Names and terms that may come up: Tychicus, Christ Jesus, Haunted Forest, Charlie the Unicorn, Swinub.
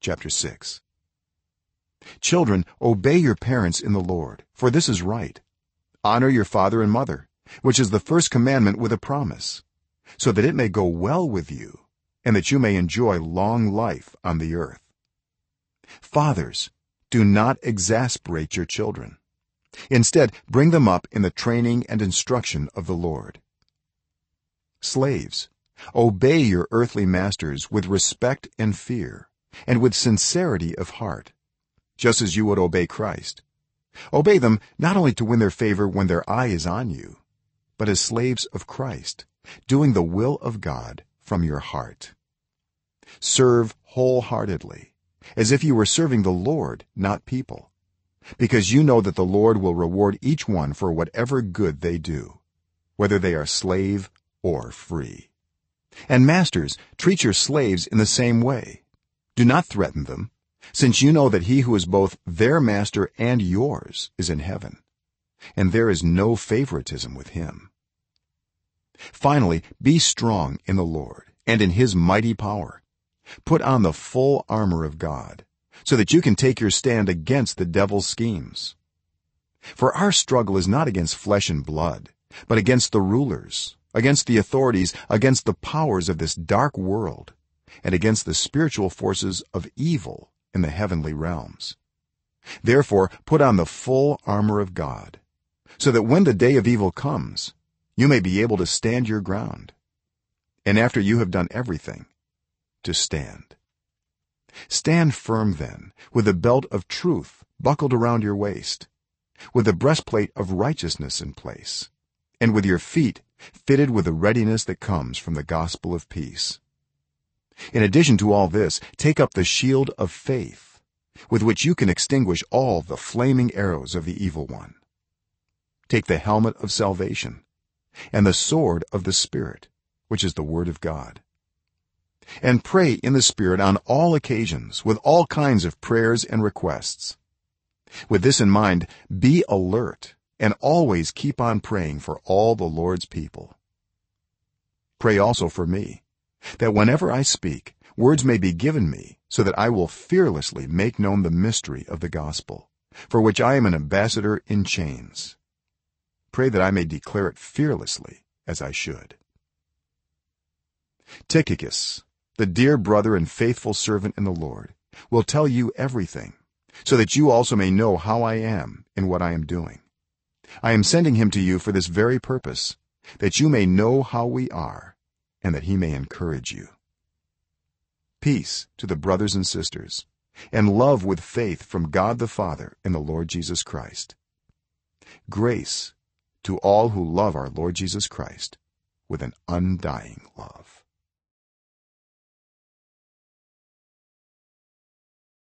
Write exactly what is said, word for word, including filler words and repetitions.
chapter six. Children, obey your parents in the Lord, for this is right. Honor your father and mother, which is the first commandment with a promise, so that it may go well with you, and that you may enjoy long life on the earth. Fathers, do not exasperate your children. Instead, bring them up in the training and instruction of the Lord. Slaves, obey your earthly masters with respect and fear, and with sincerity of heart, just as you would obey Christ. Obey them not only to win their favor when their eye is on you, but as slaves of Christ, doing the will of God from your heart. Serve wholeheartedly, as if you were serving the Lord, not people, because you know that the Lord will reward each one for whatever good they do, whether they are slave or free. And masters, treat your slaves in the same way. Do not threaten them, since you know that he who is both their master and yours is in heaven, and there is no favoritism with him. Finally, be strong in the Lord and in his mighty power. Put on the full armor of God, so that you can take your stand against the devil's schemes. For our struggle is not against flesh and blood, but against the rulers, against the authorities, against the powers of this dark world, and against the spiritual forces of evil in the heavenly realms. Therefore, put on the full armor of God, so that when the day of evil comes, you may be able to stand your ground, and after you have done everything, to stand. Stand firm then, with the belt of truth buckled around your waist, with the breastplate of righteousness in place, and with your feet fitted with the readiness that comes from the gospel of peace. In addition to all this, take up the shield of faith, with which you can extinguish all the flaming arrows of the evil one. Take the helmet of salvation, and the sword of the Spirit, which is the word of God. And pray in the Spirit on all occasions, with all kinds of prayers and requests. With this in mind, be alert, and always keep on praying for all the Lord's people. Pray also for me, that whenever I speak, words may be given me, so that I will fearlessly make known the mystery of the gospel, for which I am an ambassador in chains. Pray that I may declare it fearlessly, as I should. Tychicus, the dear brother and faithful servant in the Lord, will tell you everything, so that you also may know how I am and what I am doing. I am sending him to you for this very purpose, that you may know how we are, and that he may encourage you. Peace to the brothers and sisters, and love with faith from God the Father and the Lord Jesus Christ. Grace to all who love our Lord Jesus Christ with an undying love.